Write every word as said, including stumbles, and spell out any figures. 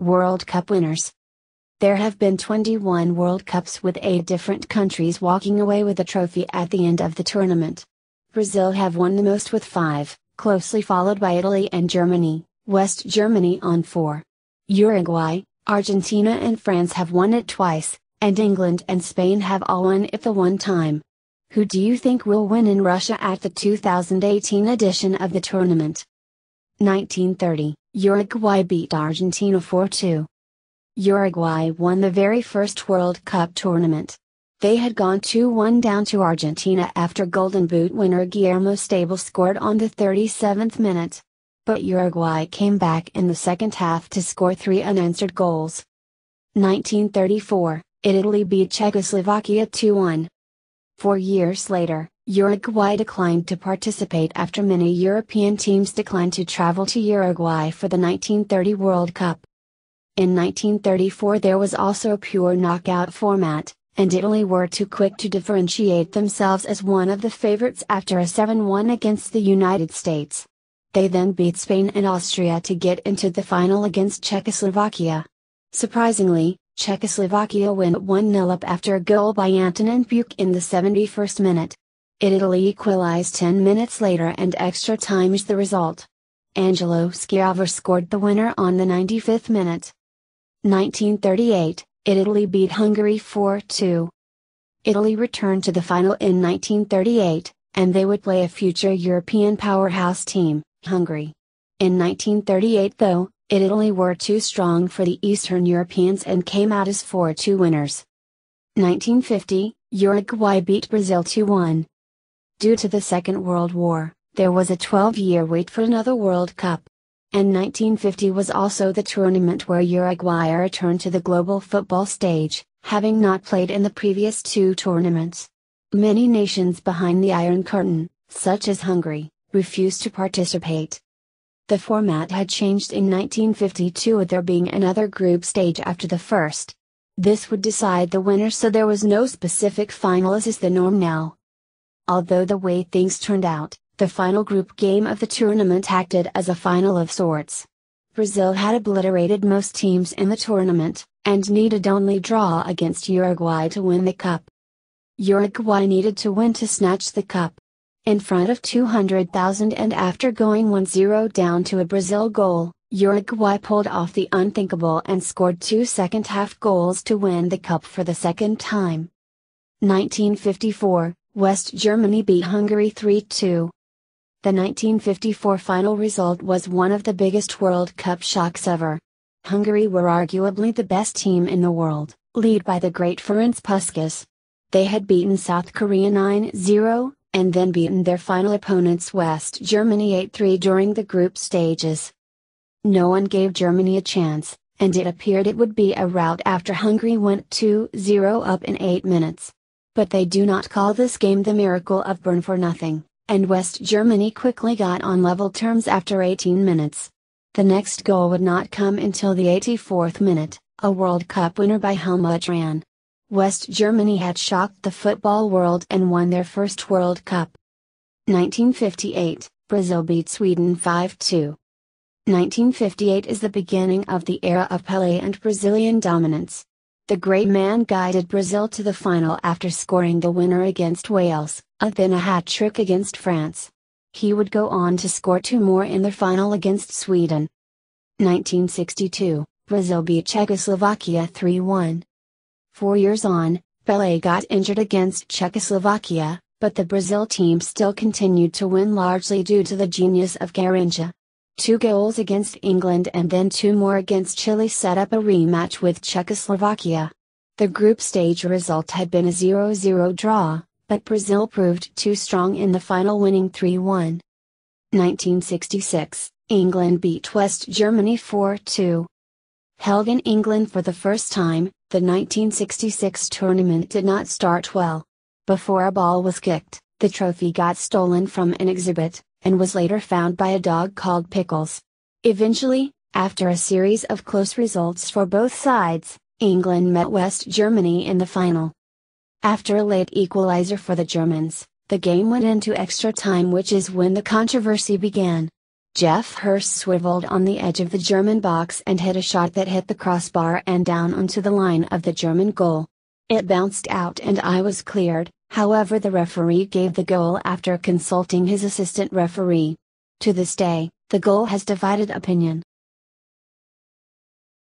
World Cup winners. There have been twenty-one World Cups with eight different countries walking away with a trophy at the end of the tournament. Brazil have won the most with five, closely followed by Italy and Germany, West Germany on four. Uruguay, Argentina and France have won it twice, and England and Spain have all won it the one time. Who do you think will win in Russia at the two thousand eighteen edition of the tournament? nineteen thirty, Uruguay beat Argentina four two. Uruguay won the very first World Cup tournament. They had gone two one down to Argentina after Golden Boot winner Guillermo Stabile scored on the thirty-seventh minute. But Uruguay came back in the second half to score three unanswered goals. nineteen thirty-four, Italy beat Czechoslovakia two one. Four years later, Uruguay declined to participate after many European teams declined to travel to Uruguay for the nineteen thirty World Cup. In nineteen thirty-four there was also a pure knockout format, and Italy were too quick to differentiate themselves as one of the favorites after a seven one against the United States. They then beat Spain and Austria to get into the final against Czechoslovakia. Surprisingly, Czechoslovakia went one nil up after a goal by Antonin Puc in the seventy-first minute. Italy equalized ten minutes later and extra time is the result. Angelo Schiavio scored the winner on the ninety-fifth minute. nineteen thirty-eight, Italy beat Hungary four two. Italy returned to the final in nineteen thirty-eight, and they would play a future European powerhouse team, Hungary. In nineteen thirty-eight though, Italy were too strong for the Eastern Europeans and came out as four two winners. nineteen fifty, Uruguay beat Brazil two one. Due to the Second World War, there was a twelve-year wait for another World Cup. And nineteen fifty was also the tournament where Uruguay returned to the global football stage, having not played in the previous two tournaments. Many nations behind the Iron Curtain, such as Hungary, refused to participate. The format had changed in nineteen fifty-two with there being another group stage after the first. This would decide the winner, so there was no specific final as is the norm now. Although the way things turned out, the final group game of the tournament acted as a final of sorts. Brazil had obliterated most teams in the tournament, and needed only draw against Uruguay to win the cup. Uruguay needed to win to snatch the cup. In front of two hundred thousand and after going one zero down to a Brazil goal, Uruguay pulled off the unthinkable and scored two second-half goals to win the cup for the second time. nineteen fifty-four, West Germany beat Hungary three two. The nineteen fifty-four final result was one of the biggest World Cup shocks ever. Hungary were arguably the best team in the world, led by the great Ferenc Puskas. They had beaten South Korea nine zero, and then beaten their final opponents West Germany eight three during the group stages. No one gave Germany a chance, and it appeared it would be a rout after Hungary went two zero up in eight minutes. But they do not call this game the miracle of Bern for nothing, and West Germany quickly got on level terms after eighteen minutes. The next goal would not come until the eighty-fourth minute, a World Cup winner by Helmut Rahn. West Germany had shocked the football world and won their first World Cup. nineteen fifty-eight, Brazil beat Sweden five two. nineteen fifty-eight is the beginning of the era of Pelé and Brazilian dominance. The great man guided Brazil to the final after scoring the winner against Wales, and then a hat-trick against France. He would go on to score two more in the final against Sweden. nineteen sixty-two, Brazil beat Czechoslovakia three one. Four years on, Pelé got injured against Czechoslovakia, but the Brazil team still continued to win largely due to the genius of Garrincha. Two goals against England and then two more against Chile set up a rematch with Czechoslovakia. The group stage result had been a zero zero draw, but Brazil proved too strong in the final, winning three one. nineteen sixty-six, England beat West Germany four two. Held in England for the first time, the nineteen sixty-six tournament did not start well. Before a ball was kicked, the trophy got stolen from an exhibit, and was later found by a dog called Pickles. Eventually, after a series of close results for both sides, England met West Germany in the final. After a late equalizer for the Germans, the game went into extra time, which is when the controversy began. Jeff Hurst swiveled on the edge of the German box and hit a shot that hit the crossbar and down onto the line of the German goal. It bounced out and I was cleared, however the referee gave the goal after consulting his assistant referee. To this day, the goal has divided opinion.